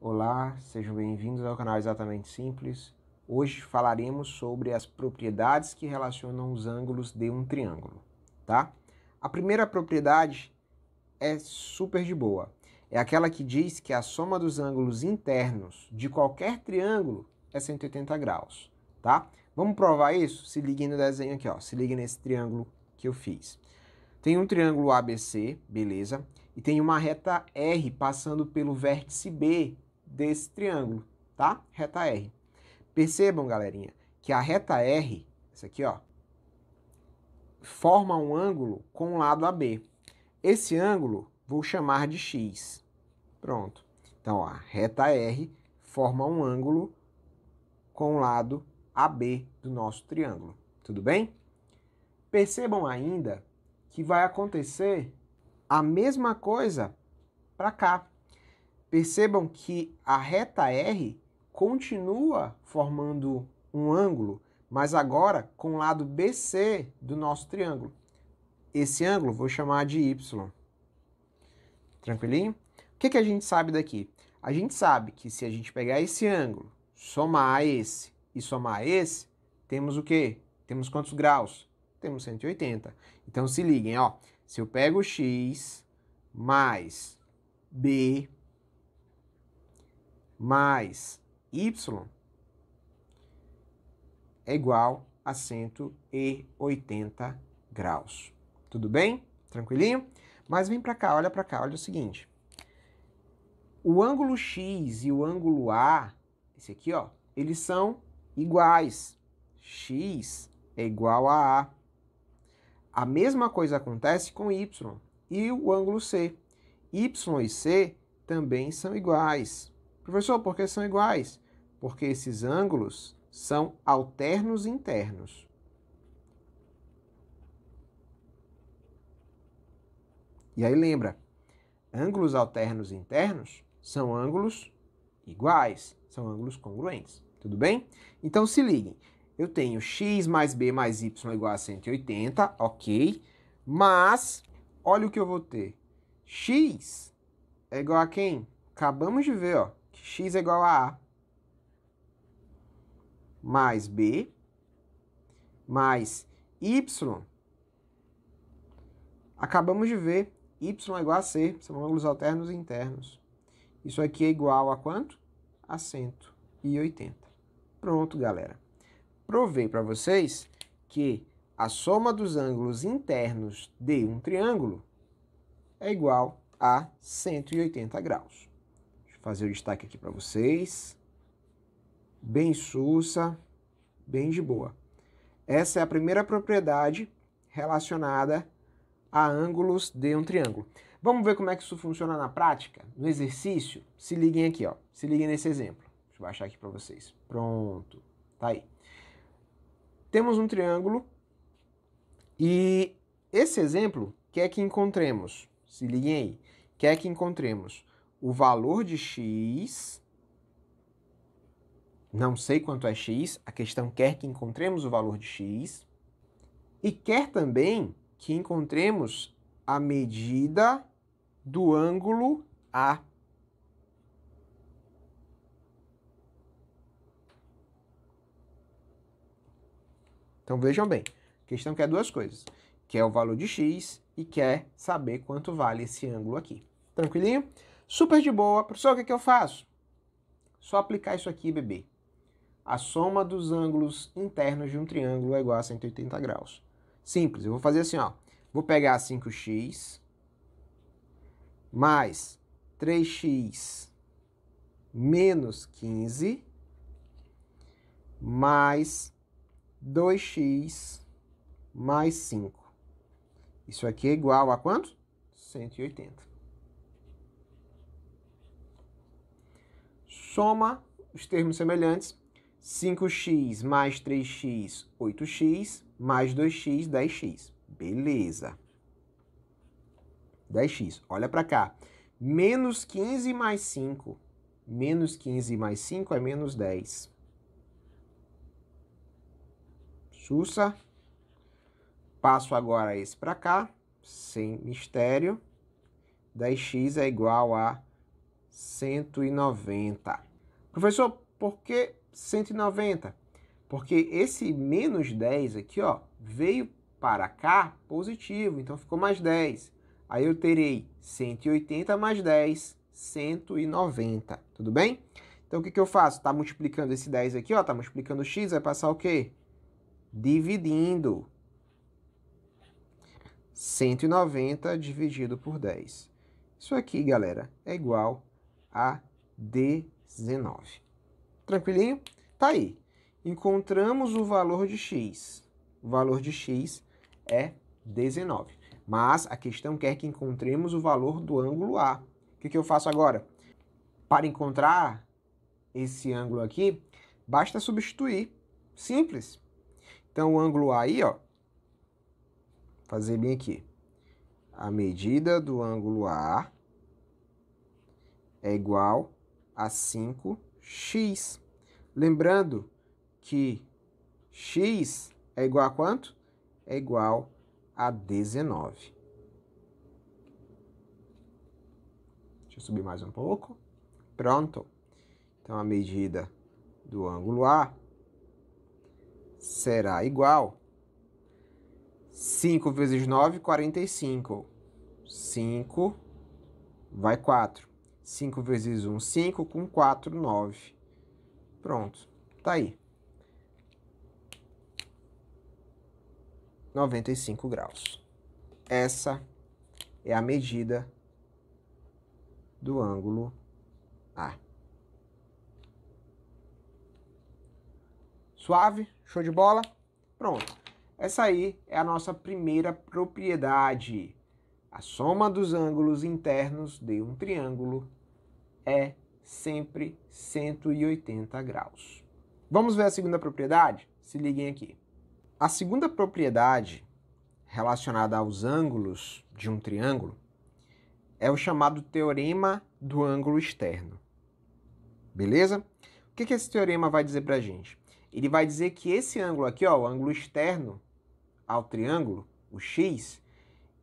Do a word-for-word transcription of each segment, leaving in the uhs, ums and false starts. Olá, sejam bem-vindos ao canal Exatamente Simples. Hoje falaremos sobre as propriedades que relacionam os ângulos de um triângulo, tá? A primeira propriedade é super de boa. É aquela que diz que a soma dos ângulos internos de qualquer triângulo é cento e oitenta graus, tá? Vamos provar isso? Se ligue no desenho aqui, ó. Se ligue nesse triângulo que eu fiz. Tem um triângulo A B C, beleza? E tem uma reta R passando pelo vértice B desse triângulo, tá? Reta R. Percebam, galerinha, que a reta R, essa aqui, ó, forma um ângulo com o lado A B. Esse ângulo vou chamar de X. Pronto. Então, ó, a reta R forma um ângulo com o lado A B do nosso triângulo. Tudo bem? Percebam ainda que vai acontecer a mesma coisa para cá. Percebam que a reta R continua formando um ângulo, mas agora com o lado B C do nosso triângulo. Esse ângulo vou chamar de Y. Tranquilinho? O que que a gente sabe daqui? A gente sabe que se a gente pegar esse ângulo, somar a esse e somar a esse, temos o quê? Temos quantos graus? Temos cento e oitenta. Então se liguem, ó. Se eu pego X mais B mais Y é igual a cento e oitenta graus. Tudo bem? Tranquilinho? Mas vem pra cá, olha pra cá, olha o seguinte. O ângulo X e o ângulo A, esse aqui, ó, eles são iguais. X é igual a A. A mesma coisa acontece com Y e o ângulo C. Y e C também são iguais. Professor, por que são iguais? Porque esses ângulos são alternos internos. E aí lembra, ângulos alternos internos são ângulos iguais, são ângulos congruentes. Tudo bem? Então se liguem. Eu tenho X mais B mais Y igual a cento e oitenta, ok. Mas, olha o que eu vou ter. X é igual a quem? Acabamos de ver, ó, que X é igual a A. Mais B. Mais Y. Acabamos de ver. Y é igual a C. São ângulos alternos internos. Isso aqui é igual a quanto? A cento e oitenta. Pronto, galera. Provei para vocês que a soma dos ângulos internos de um triângulo é igual a cento e oitenta graus. Deixa eu fazer o destaque aqui para vocês. Bem sussa, bem de boa. Essa é a primeira propriedade relacionada a ângulos de um triângulo. Vamos ver como é que isso funciona na prática, no exercício? Se liguem aqui, ó. Se liguem nesse exemplo. Deixa eu baixar aqui para vocês. Pronto, tá aí. Temos um triângulo e esse exemplo quer que encontremos, se liguem aí, quer que encontremos o valor de X, não sei quanto é X, a questão quer que encontremos o valor de X, e quer também que encontremos a medida do ângulo A. Então vejam bem, a questão quer duas coisas, quer o valor de X e quer saber quanto vale esse ângulo aqui. Tranquilinho? Super de boa. Professor, o que é que eu faço? Só aplicar isso aqui, bebê. A soma dos ângulos internos de um triângulo é igual a cento e oitenta graus. Simples, eu vou fazer assim, ó. Vou pegar cinco x mais três x menos quinze mais dois x mais cinco. Isso aqui é igual a quanto? cento e oitenta. Soma os termos semelhantes. cinco x mais três x, oito x, mais dois x, dez x. Beleza. dez x. Olha para cá. Menos quinze mais cinco. Menos quinze mais cinco é menos dez. Sussa. Passo agora esse para cá, sem mistério. dez x é igual a cento e noventa. Professor, por que cento e noventa? Porque esse menos dez aqui, ó, veio para cá positivo, então ficou mais dez. Aí eu terei cento e oitenta mais dez, cento e noventa, tudo bem? Então o que que eu faço? Tá multiplicando esse dez aqui, ó, tá multiplicando o x, vai passar o quê? Dividindo. cento e noventa dividido por dez. Isso aqui, galera, é igual a dezenove. Tranquilinho? Tá aí. Encontramos o valor de x. O valor de x é dezenove. Mas a questão quer que encontremos o valor do ângulo A. O que que eu faço agora? Para encontrar esse ângulo aqui, basta substituir. Simples. Então, o ângulo A aí, ó, fazer bem aqui. A medida do ângulo A é igual a cinco x. Lembrando que x é igual a quanto? É igual a dezenove. Deixa eu subir mais um pouco. Pronto. Então, a medida do ângulo A será igual cinco vezes nove, quarenta e cinco. cinco vai quatro. cinco vezes um, cinco, com quatro, nove. Pronto, tá aí. noventa e cinco graus. Essa é a medida do ângulo A. Suave? Show de bola? Pronto. Essa aí é a nossa primeira propriedade. A soma dos ângulos internos de um triângulo é sempre cento e oitenta graus. Vamos ver a segunda propriedade? Se liguem aqui. A segunda propriedade relacionada aos ângulos de um triângulo é o chamado teorema do ângulo externo. Beleza? O que que esse teorema vai dizer pra gente? Ele vai dizer que esse ângulo aqui, ó, o ângulo externo ao triângulo, o x,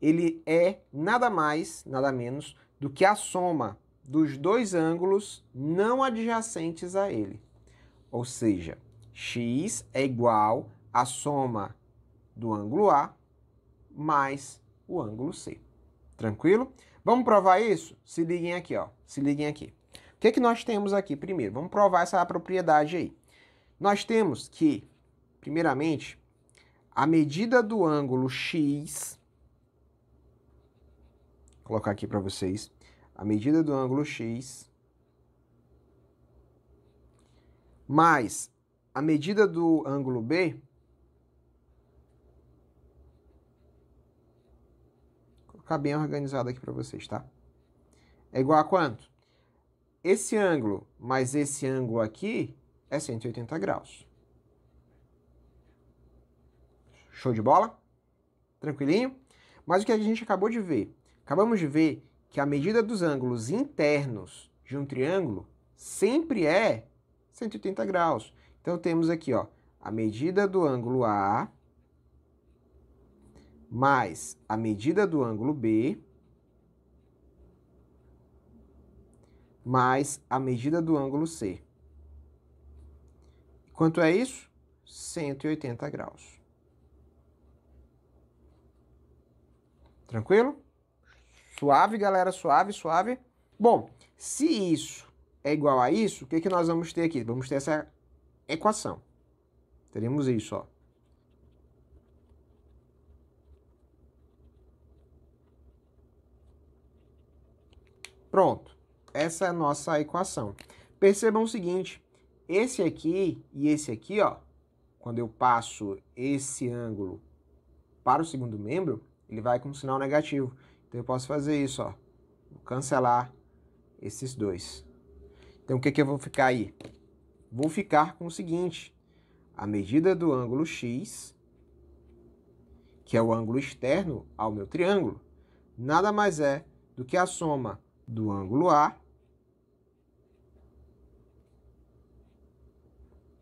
ele é nada mais, nada menos do que a soma dos dois ângulos não adjacentes a ele. Ou seja, x é igual à soma do ângulo A mais o ângulo C. Tranquilo? Vamos provar isso? Se liguem aqui, ó. Se liguem aqui. O que é que nós temos aqui primeiro? Vamos provar essa propriedade aí. Nós temos que, primeiramente, a medida do ângulo x, vou colocar aqui para vocês, a medida do ângulo x mais a medida do ângulo B, vou colocar bem organizado aqui para vocês, tá? É igual a quanto? Esse ângulo mais esse ângulo aqui é cento e oitenta graus. Show de bola? Tranquilinho? Mas o que a gente acabou de ver? Acabamos de ver que a medida dos ângulos internos de um triângulo sempre é cento e oitenta graus. Então temos aqui, ó, a medida do ângulo A mais a medida do ângulo B mais a medida do ângulo C. Quanto é isso? cento e oitenta graus. Tranquilo? Suave, galera, suave, suave. Bom, se isso é igual a isso, o que que nós vamos ter aqui? Vamos ter essa equação. Teremos isso, ó. Pronto. Essa é a nossa equação. Percebam o seguinte. Esse aqui e esse aqui, ó, quando eu passo esse ângulo para o segundo membro, ele vai com um sinal negativo. Então eu posso fazer isso, ó, vou cancelar esses dois. Então o que que eu vou ficar aí? Vou ficar com o seguinte, a medida do ângulo x, que é o ângulo externo ao meu triângulo, nada mais é do que a soma do ângulo A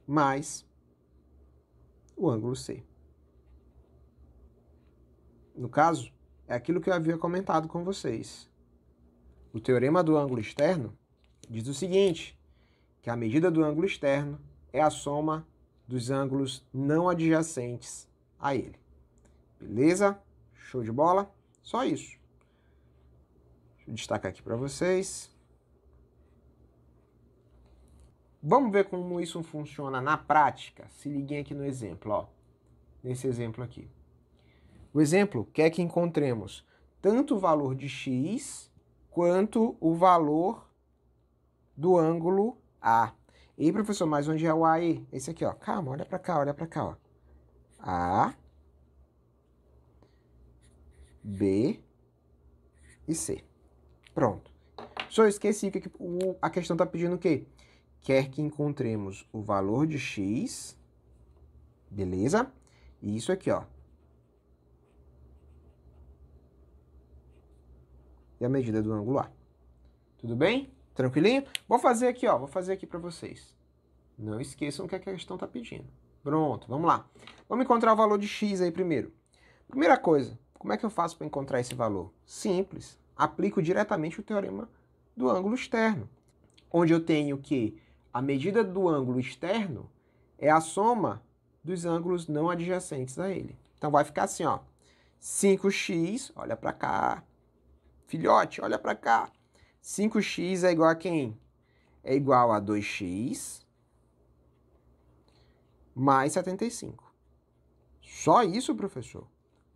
mais o ângulo C. No caso, é aquilo que eu havia comentado com vocês. O teorema do ângulo externo diz o seguinte, que a medida do ângulo externo é a soma dos ângulos não adjacentes a ele. Beleza? Show de bola? Só isso. Deixa eu destacar aqui para vocês. Vamos ver como isso funciona na prática? Se liguem aqui no exemplo, ó. Nesse exemplo aqui. O exemplo quer que encontremos tanto o valor de x quanto o valor do ângulo A. E professor, mas onde é o A aí? Esse aqui, ó. Calma, olha para cá, olha para cá, ó. A, B e C. Pronto. Só esqueci que a questão está pedindo o quê? Quer que encontremos o valor de x, beleza? E isso aqui, ó. E a medida do ângulo A. Tudo bem? Tranquilinho? Vou fazer aqui, ó. Vou fazer aqui para vocês. Não esqueçam que a questão está pedindo. Pronto, vamos lá. Vamos encontrar o valor de x aí primeiro. Primeira coisa, como é que eu faço para encontrar esse valor? Simples. Aplico diretamente o teorema do ângulo externo, onde eu tenho que a medida do ângulo externo é a soma dos ângulos não adjacentes a ele. Então vai ficar assim, ó. cinco x, olha para cá. Filhote, olha para cá. cinco x é igual a quem? É igual a dois x mais setenta e cinco. Só isso, professor?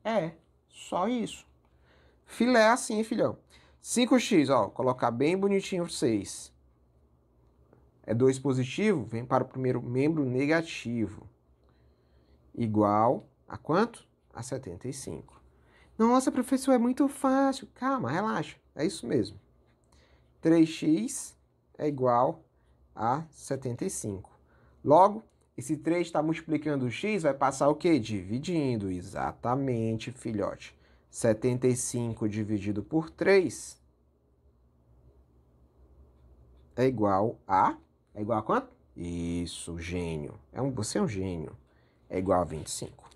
É, só isso. Filé assim, filhão. cinco x, ó, colocar bem bonitinho seis. É dois positivo, vem para o primeiro membro negativo. Igual a quanto? A setenta e cinco. Nossa, professor, é muito fácil. Calma, relaxa. É isso mesmo. três x é igual a setenta e cinco. Logo, esse três está multiplicando o x, vai passar o quê? Dividindo. Exatamente, filhote. setenta e cinco dividido por três é igual a... É igual a quanto? Isso, gênio. É um, você é um gênio. É igual a vinte e cinco.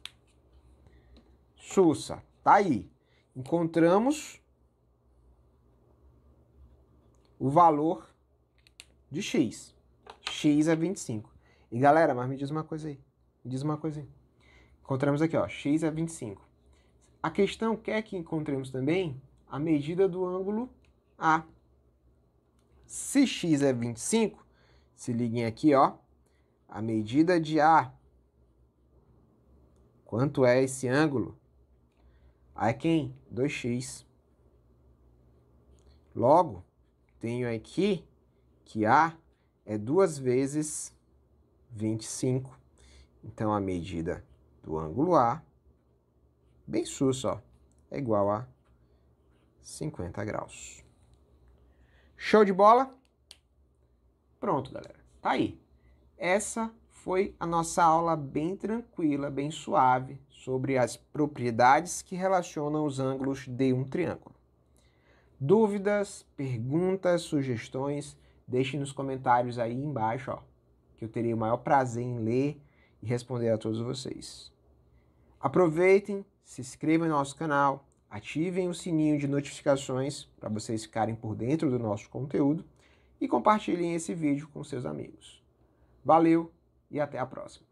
Sussa, tá aí. Encontramos o valor de x. X é vinte e cinco. E galera, mas me diz uma coisa aí. Me diz uma coisa aí. Encontramos aqui, ó. X é vinte e cinco. A questão quer que encontremos também a medida do ângulo A. Se x é vinte e cinco, se liguem aqui, ó. A medida de A. Quanto é esse ângulo? A é quem? dois x. Logo, tenho aqui que A é duas vezes vinte e cinco. Então, a medida do ângulo A, bem sussa, ó, é igual a cinquenta graus. Show de bola? Pronto, galera. Tá aí. Essa foi a nossa aula bem tranquila, bem suave, sobre as propriedades que relacionam os ângulos de um triângulo. Dúvidas, perguntas, sugestões, deixem nos comentários aí embaixo, ó, que eu terei o maior prazer em ler e responder a todos vocês. Aproveitem, se inscrevam no nosso canal, ativem o sininho de notificações para vocês ficarem por dentro do nosso conteúdo e compartilhem esse vídeo com seus amigos. Valeu! E até a próxima.